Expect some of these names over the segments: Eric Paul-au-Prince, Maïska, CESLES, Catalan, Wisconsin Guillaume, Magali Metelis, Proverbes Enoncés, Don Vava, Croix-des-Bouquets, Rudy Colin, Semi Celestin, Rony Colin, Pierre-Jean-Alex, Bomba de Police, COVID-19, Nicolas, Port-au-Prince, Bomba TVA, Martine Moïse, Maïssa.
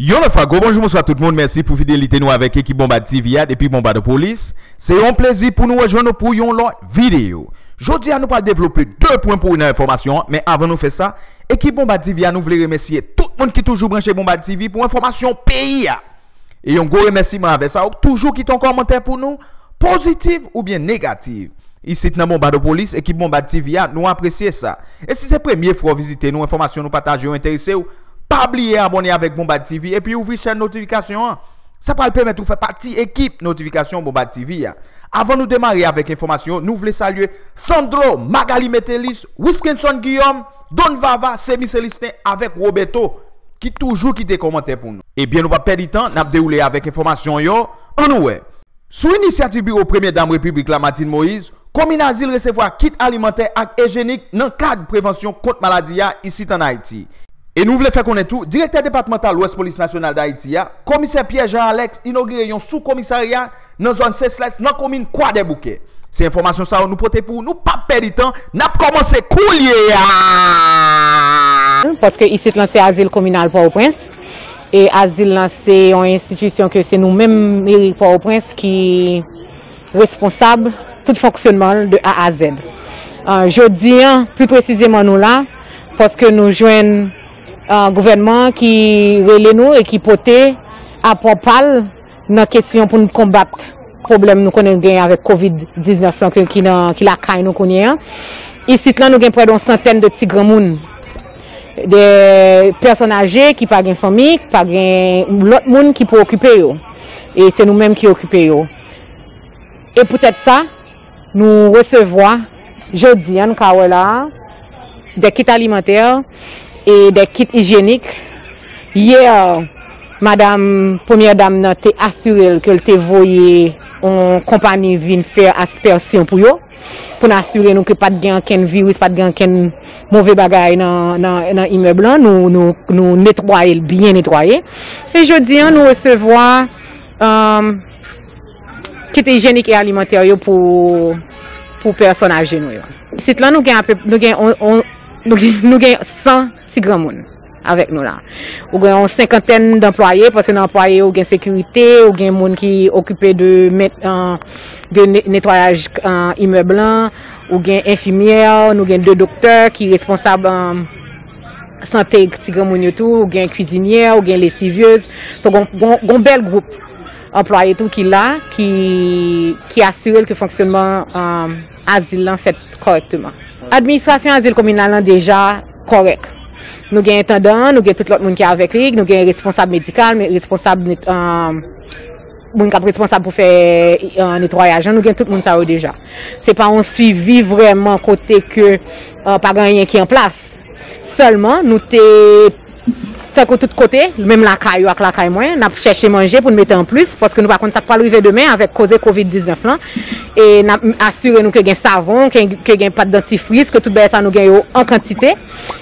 Yo le fago, bonjour, bonsoir tout le monde, merci pour fidélité nous avec équipe Bomba TVA et puis Bomba de Police. C'est un plaisir pour nous rejoindre pour une longue vidéo. Jodi à nous pas développer deux points pour une information, mais avant nous faire ça, équipe Bomba TVA nous voulons remercier tout le monde qui toujours branché Bomba TV pour information pays. Et un gros remerciement avec ça, toujours qui ton commentaire pour nous, positif ou bien négatif. Ici dans Bomba de Police, équipe Bomba TVA, nous apprécions ça. Et si c'est première fois visiter nous, information nous partager ou intéresser ou pas oublier abonner avec Bomba TV et puis ouvrir chaîne notification. Ça va permettre de faire partie équipe notification Bomba TV. Avant de démarrer avec information, nous voulons saluer Sandro, Magali Metelis, Wisconsin Guillaume, Don Vava, Semi Celestin avec Roberto qui toujours qui des commentaires pour nous. Et bien nous va perdre du temps, n'a déroulé avec information yo. On nous ouais. Sous initiative bureau première dame République la Martine Moïse, commune Azil recevoir kit alimentaire et hygiénique dans cadre prévention contre maladie ici en Haïti. Et nous voulons faire connaître tout, directeur départemental l'Ouest Police Nationale d'Haïti, commissaire Pierre-Jean-Alex, inauguré un sous-commissariat dans la zone CESLES, dans la commune Croix-des-Bouquets. Ces informations, ça, nous portons pour nous, pas perdre du temps, nous commençons à couler. Parce que ici, c'est l'asile communal Port-au-Prince. Et l'asile, c'est une institution que c'est nous-mêmes, Eric Paul-au-Prince, qui est responsable de tout fonctionnement de A à Z. Jeudi, plus précisément, nous là, parce que nous joignons un gouvernement qui relève nous et qui porte à propal dans la question pour nous combattre le problème nous connaissons avec COVID-19 qui la caille nous connaissons. Ici, nous avons près d'une centaine de petits grands monde, des personnes âgées qui n'ont pas de famille, pas l'autre monde qui peut occuper. Et c'est nous-mêmes qui occupons. Et peut-être ça, nous recevons jeudi, nous avons des kits alimentaires et des kits hygiéniques. Hier, madame, première dame, a assuré que le voyait en compagnie vient faire aspersion pour eux, pour assurer nous que pas de aucun virus, pas de aucun mauvais bagage dans immeuble, nous nettoyer, bien nettoyer. Et jeudi, nous recevons kits hygiéniques et alimentaires pour personnes âgées. C'est là nous avons nous avons 100 petits grands monde avec nous là. Nous avons une cinquantaine d'employés parce que nos employés ont une sécurité, ou des monde qui occupé de nettoyage immeuble, ou des infirmières, nous avons deux docteurs qui sont responsables santé petits grands monde tout, ou des cuisinières, ou des lessiveuses. Donc un bel groupe employés tout qui là qui assure que le fonctionnement asile fait correctement. Administration asile communale déjà correcte. Nous avons intendant, nous avons tout l'autre monde qui est avec lui, nous avons responsable médical, mais responsable pour faire un nettoyage, nous avons tout le monde ça déjà. C'est pas on suivi vraiment côté que pas rien qui est en place. Seulement nous t'es de tous côtés, même la caille ou la caille moins, n'a cherché manger pour nous mettre en plus parce que nous par contre ça pas arriver demain avec cause COVID-19 là et n'a assuré nous que gain savon, que gain pas de dentifrice, que tout ben ça nous gagne en quantité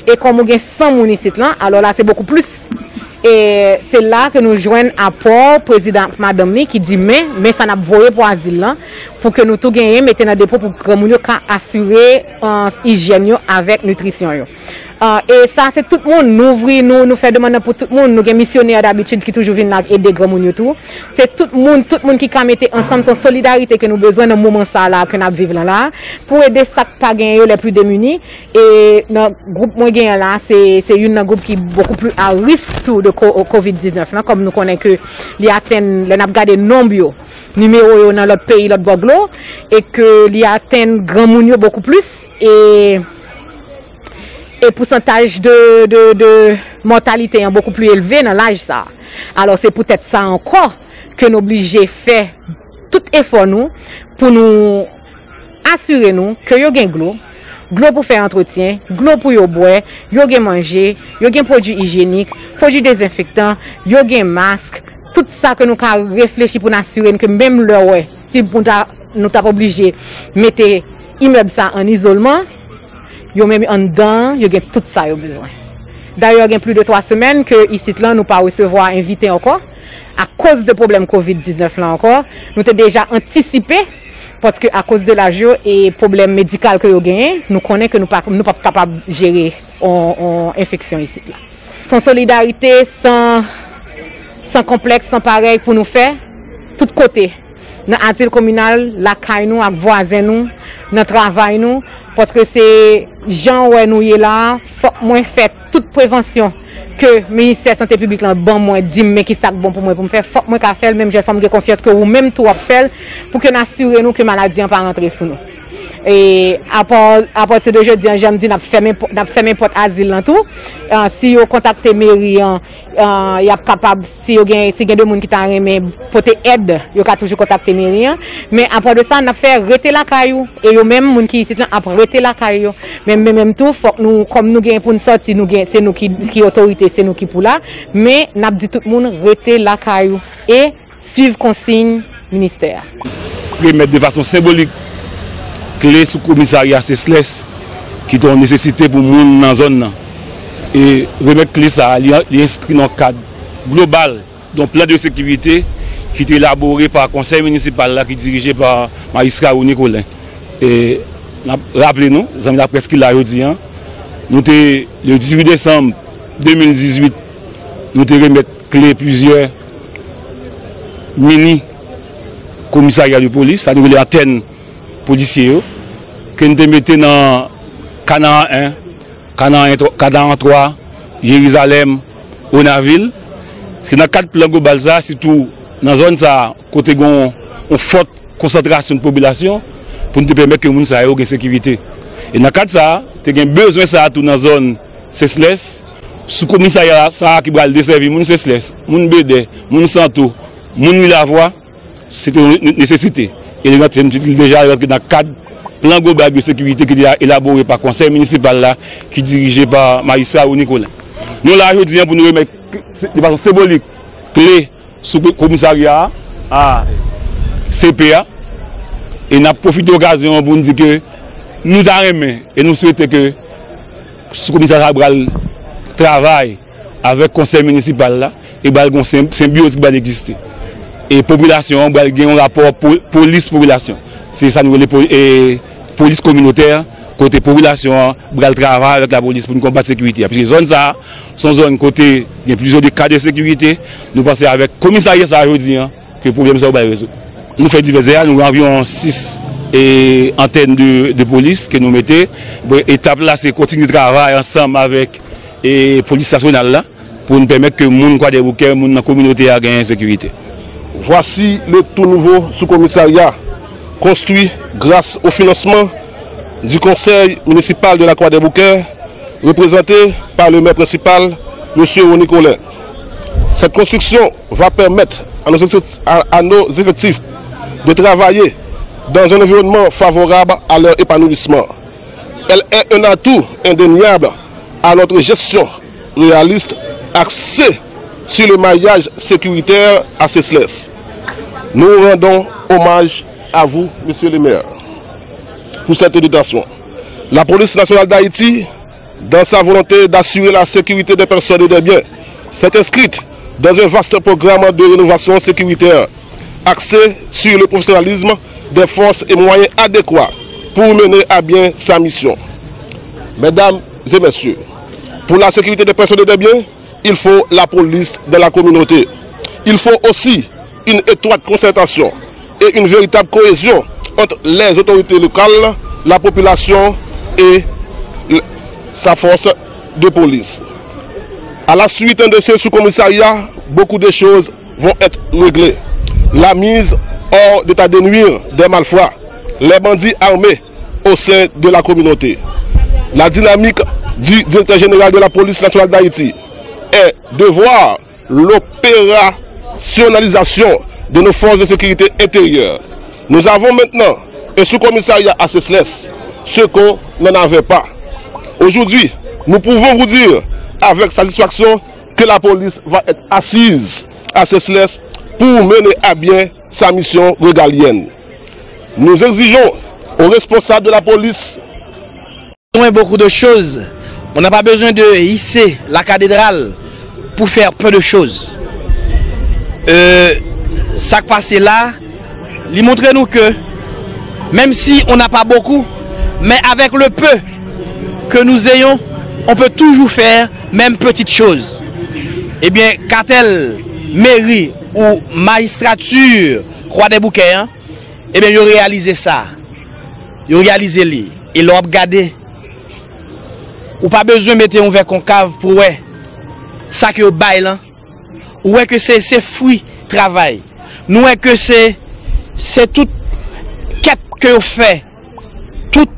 et comme nous gagne 100 moun ici là, alors là c'est beaucoup plus. Et c'est là que nous joignons apport président madame ni qui dit mais ça n'a voyé pour asile là pour que nous tout gagner mettre dans dépôt pour que nous assurer hygiène avec nutrition yo. Et ça c'est tout le monde nous ouvrir nous fait demander pour tout le monde nous gagne missionnaire d'habitude qui toujours viennent aider grand monde tout. C'est tout le monde qui mettre ensemble en solidarité que nous besoin dans moment ça là que nous vivons là pour aider ça pas gagner les plus démunis et dans groupe moi gagne là c'est une groupe qui beaucoup plus à risque tout de COVID-19 comme nous connaissons que les atteignent les n'a gardé nombre numéro dans l'autre pays l'autre boglo et que les atteignent grand monde beaucoup plus et pourcentage de mortalité est beaucoup plus élevé dans l'âge ça. Alors c'est peut-être ça encore que nous obligés faire tout effort nous pour nous assurer nous que yo gagne glo pour faire entretien, glo pour yo boire, yo gen manger, yo gen produit hygiénique, produit désinfectant, yo gen masque, tout ça que nous ka réfléchir pour nous assurer que même le ouais, si nous t'a obligé mettre immeuble ça en isolement, yo même en dedans, yo gen tout ça yo besoin. D'ailleurs, il y a plus de 3 semaines que ici là nous pas recevoir invité encore à cause de problème COVID-19 là encore, nous t'ai déjà anticipé. Parce que à cause de l'âge et problème médical que nous avons, nous connaissons que nous ne sommes pas capables de gérer l'infection ici. Sans solidarité, sans sans complexe, sans pareil pour nous faire, tout côté. Dans l'antile communal, la caille nous, avec voisin nous, dans le travail nous, parce que c'est gens où nous sommes là, faut moins faire toute prévention que le ministère de la Santé publique, bon, moi, dit, mais qui est bon pour moi, pour me faire, faut moins qu'à faire, même j'ai femme de confiance que vous-même tout à faire, pour que nous assurions nous que la maladie n'est pas rentrée sous nous. Et à partir de jeudi, j'aime dire, n'a pas fermé porte asile en tout. Si vous contactez mairie, il est capable, si vous avez des gens qui t'ont aimé, pour t'aider, vous pouvez toujours contacter mairie. Mais après de ça, on a fait arrêter la caillou. Et vous même, les gens qui sont après arrêter la caillou. Mais même tout, faut que nous, comme nous gagnons pour une sortie, c'est nous qui autorité, c'est nous qui pour là. Mais, on a dit tout le monde, arrêter la caillou. Et suivre consigne ministère. Oui, mais de façon symbolique. Clé sous commissariat CESLES qui ont nécessité pour monde dans la zone. Et remettre clé ça, il inscrit dans le cadre global, donc plan de sécurité qui est élaboré par le conseil municipal là, qui est dirigé par Maïska ou Rony Colin. Et rappelez-nous, la presse qui l'a dit, nous le 18 décembre 2018, nous avons remis clé plusieurs mini commissariats de police, ça nous les antennes policiers que nous mettons dans Catalan 1, Catalan 3, Jérusalem, Onaville. C'est dans quatre plans global ça, surtout dans la zone ça côté gon une forte concentration de population pour nous permettre que les gens aient une sécurité. Et dans quatre ça, tu as besoin ça tout dans la zone CESLES, sous commissariat ça qui va desservir moun CESLES, moun Bédé, moun Santo, moun Milavoie, c'est une nécessité. Et les gens qui déjà dans le cadre du plan global de sécurité qui est élaboré par le conseil municipal là, qui est dirigé par Maïssa ou Nicolas. Nous, là, je dis pour nous remettre de façon symbolique clé sous le commissariat à CPA. Et nous avons profité de l'occasion pour nous dire que nous aimons et nous souhaitons que ce commissariat travaille avec le conseil municipal là, et que la symbiose va exister. Et population, on a un rapport police-population. C'est ça, nous, les police communautaire, côté population, on a le travail avec la police pour nous combattre la sécurité. Parce que les zones, ça, sont zones côté, il y a plusieurs cas de sécurité. Nous pensons avec le commissariat, ça, aujourd'hui, que le problème, ça, on va le résoudre. Nous faisons divers, nous avons environ 6 antennes de police que nous mettons. L'étape là, c'est continuer de travailler ensemble avec la police nationale là, pour nous permettre que les gens, Croix-des-Bouquets, les gens dans la communauté, gagnent la sécurité. Voici le tout nouveau sous-commissariat construit grâce au financement du conseil municipal de la Croix-des-Bouquets, représenté par le maire principal, M. Rony Colin. Cette construction va permettre à nos effectifs de travailler dans un environnement favorable à leur épanouissement. Elle est un atout indéniable à notre gestion réaliste axée sur le maillage sécuritaire à CESLES. Nous rendons hommage à vous, monsieur le maire, pour cette dotation. La police nationale d'Haïti, dans sa volonté d'assurer la sécurité des personnes et des biens, s'est inscrite dans un vaste programme de rénovation sécuritaire axé sur le professionnalisme des forces et moyens adéquats pour mener à bien sa mission. Mesdames et messieurs, pour la sécurité des personnes et des biens, il faut la police de la communauté. Il faut aussi une étroite concertation et une véritable cohésion entre les autorités locales, la population et sa force de police. À la suite de ce sous-commissariat, beaucoup de choses vont être réglées. La mise hors d'état de nuire des malfrats, les bandits armés au sein de la communauté. La dynamique du directeur général de la police nationale d'Haïti est de voir l'opérationnalisation de nos forces de sécurité intérieure. Nous avons maintenant un sous-commissariat à CESLES, ce qu'on n'en avait pas. Aujourd'hui, nous pouvons vous dire avec satisfaction que la police va être assise à CESLES pour mener à bien sa mission régalienne. Nous exigeons aux responsables de la police beaucoup de choses. On n'a pas besoin de hisser la cathédrale pour faire peu de choses. Ça qui passe là, il montre nous que même si on n'a pas beaucoup, mais avec le peu que nous ayons, on peut toujours faire même petites choses. Eh bien, Catel mairie ou magistrature Croix-des-Bouquets, hein, eh bien, ils ont réalisé ça. Ils ont réalisé li. Ils l'ont regardé. Ou pas besoin de mettre un verre concave pour ouais. Ça que bail, ou est que c'est fruit travail. Nous est que c'est toute quête que vous faites, toute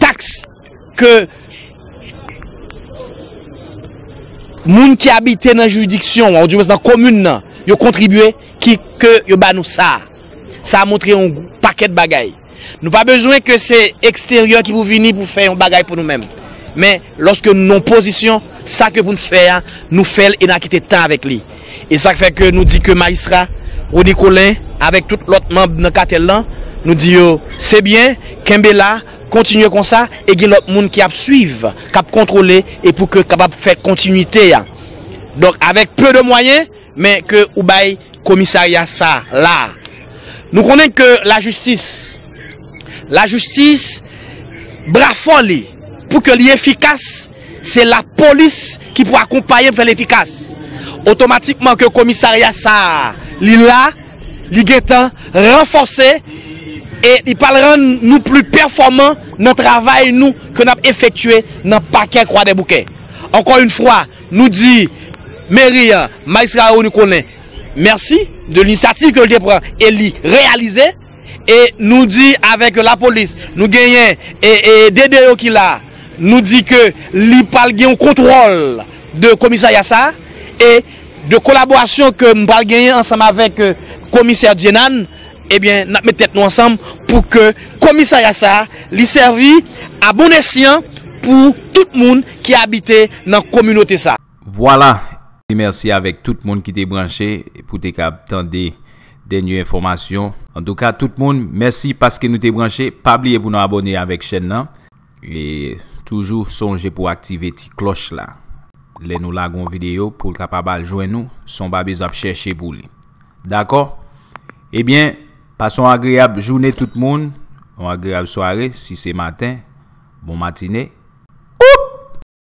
taxe que moun qui habite dans la juridiction, ou du moins dans la commune, yo contribué qui que yo ba nous ça. Ça a montré un paquet de bagailles. Nous pas besoin que c'est extérieur qui vous venir pour faire un bagaille pour nous-mêmes. Mais lorsque nous position, ça que vous faire, nous faisons et nous quittons le temps avec lui. Et ça fait que nous dit que Maïska, Rudy Colin, avec tout l'autre membre de Catalan, nous dit c'est bien, Kembela, continuez comme ça, et qu'il y a l'autre monde qui a suivi, qui a contrôlé, et pour que capable faire continuité. Donc avec peu de moyens, mais que ou bail commissariat ça, là. Nous connaissons que la justice, brafoli, pour que l'efficace, c'est la police qui peut accompagner vers l'efficace. Automatiquement que le commissariat ça, il là, il est renforcé et il parlera nous plus performants dans le travail nous que nous avons effectué dans le paquet Croix-des-Bouquets. Encore une fois, nous dit mairie, magistrat Rony Colin, merci de l'initiative que le prend et lui réalisé et nous dit avec la police, nous gagnons et DDO qui là. Nous dit que l'IPAL gagne un contrôle de commissaire Yassa et de collaboration que nous gagnons ensemble avec le commissaire Djenan, eh bien, nous mettons nous ensemble pour que le commissaire Yassa lui servi à bon escient pour tout le monde qui habite dans la communauté. Ça. Voilà, et merci avec tout le monde qui était branché pour te capter des dernières informations. En tout cas, tout le monde, merci parce que nous t'es branché. Pas oublier de vous abonner avec la chaîne. Et toujours songer pour activer la petite cloche là. Les nous lagons vidéo pour capable joindre nous, son pas besoin de chercher pour lui. D'accord? Eh bien, passons une agréable journée tout le monde, une agréable soirée si c'est matin. Bon matinée.